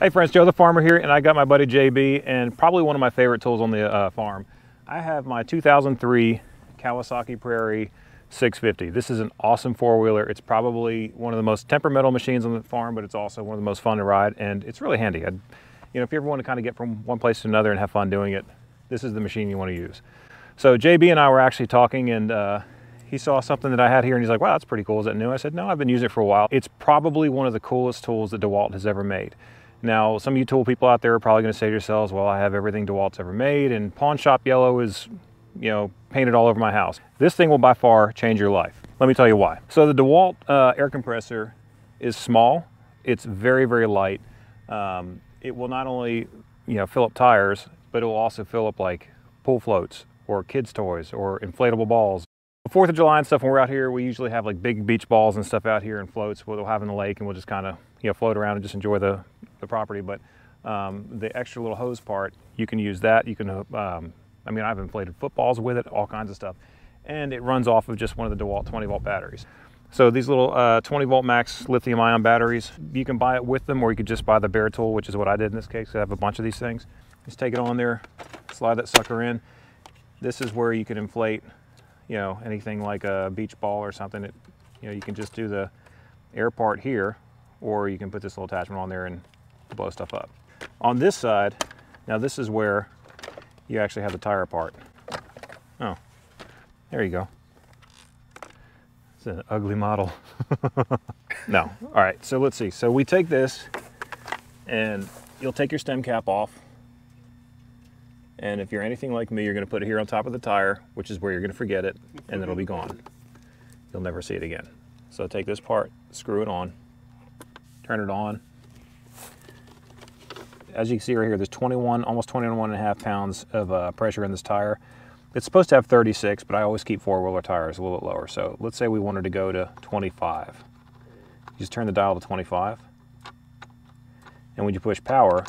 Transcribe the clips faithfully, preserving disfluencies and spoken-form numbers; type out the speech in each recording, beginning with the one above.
Hey friends, Joe the Farmer here, and I got my buddy J B and probably one of my favorite tools on the uh, farm. I have my two thousand three Kawasaki Prairie six fifty. This is an awesome four-wheeler. It's probably one of the most temperamental machines on the farm, but it's also one of the most fun to ride, and it's really handy. I'd, you know, if you ever want to kind of get from one place to another and have fun doing it, this is the machine you want to use. So J B and I were actually talking, and uh, he saw something that I had here, and he's like, wow, that's pretty cool. Is that new? I said, no, I've been using it for a while. It's probably one of the coolest tools that DeWalt has ever made. Now, some of you tool people out there are probably going to say to yourselves, well, I have everything DeWalt's ever made, and pawn shop yellow is, you know, painted all over my house. This thing will by far change your life. Let me tell you why. So the DeWalt uh, air compressor is small. It's very, very light. Um, it will not only, you know, fill up tires, but it will also fill up like pool floats or kids' toys or inflatable balls. Fourth of July and stuff, when we're out here, we usually have like big beach balls and stuff out here and floats we'll have in the lake, and we'll just kind of, you know, float around and just enjoy the, the property. But um, the extra little hose part, you can use that. You can, um, I mean, I've inflated footballs with it, all kinds of stuff. And it runs off of just one of the DeWalt twenty volt batteries. So these little uh, twenty volt Max lithium ion batteries, you can buy it with them, or you could just buy the bare tool, which is what I did in this case. I have a bunch of these things. Just take it on there, slide that sucker in. This is where you can inflate, you know, anything like a beach ball or something. It, you know, you can just do the air part here, or you can put this little attachment on there and blow stuff up. On this side, now this is where you actually have the tire part. Oh, there you go. It's an ugly model. No, all right, so let's see. So we take this, and you'll take your stem cap off. And if you're anything like me, you're going to put it here on top of the tire, which is where you're going to forget it, and it'll be gone. You'll never see it again. So take this part, screw it on, turn it on. As you can see right here, there's twenty-one, almost twenty-one and a half pounds of uh, pressure in this tire. It's supposed to have thirty-six, but I always keep four-wheeler tires a little bit lower. So let's say we wanted to go to twenty-five. You just turn the dial to twenty-five. And when you push power,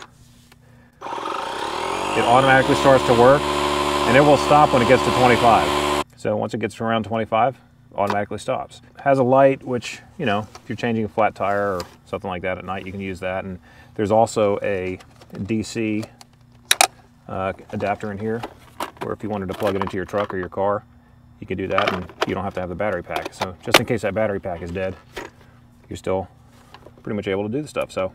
it automatically starts to work, and it will stop when it gets to twenty-five. So once it gets around twenty-five, it automatically stops. It has a light, which, you know, if you're changing a flat tire or something like that at night, you can use that. And there's also a D C uh, adapter in here, where if you wanted to plug it into your truck or your car, you could do that, and you don't have to have the battery pack. So just in case that battery pack is dead, you're still pretty much able to do the stuff. So.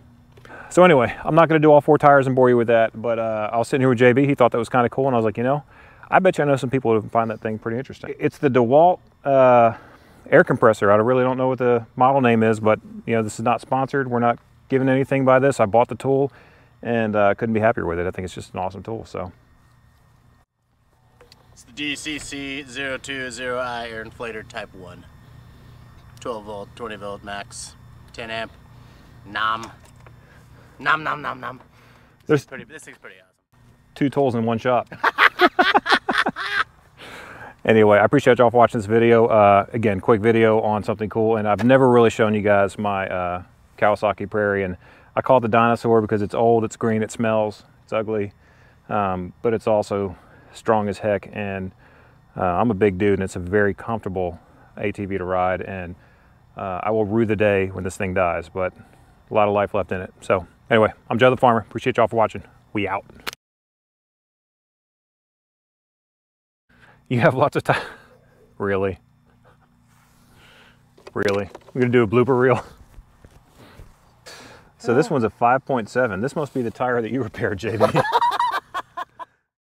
So anyway, I'm not going to do all four tires and bore you with that, but uh, I was sitting here with J B. He thought that was kind of cool, and I was like, you know, I bet you I know some people who find that thing pretty interesting. It's the DeWalt uh, air compressor. I really don't know what the model name is, but, you know, this is not sponsored. We're not given anything by this. I bought the tool, and uh, couldn't be happier with it. I think it's just an awesome tool. So it's the D C C zero two zero I Air Inflator Type one. twelve volt, twenty volt max, ten amp, nom. Nom, nom, nom, nom. This thing's pretty, this thing's pretty awesome. Two tools in one shop. Anyway, I appreciate y'all for watching this video. Uh, again, quick video on something cool. And I've never really shown you guys my uh, Kawasaki Prairie. And I call it the dinosaur because it's old, it's green, it smells, it's ugly. Um, but it's also strong as heck. And uh, I'm a big dude, and it's a very comfortable A T V to ride. And uh, I will rue the day when this thing dies. But a lot of life left in it. So. Anyway, I'm Joe the Farmer. Appreciate y'all for watching. We out. You have lots of time. Really? Really? We're going to do a blooper reel? So this one's a five point seven. This must be the tire that you repaired, J B.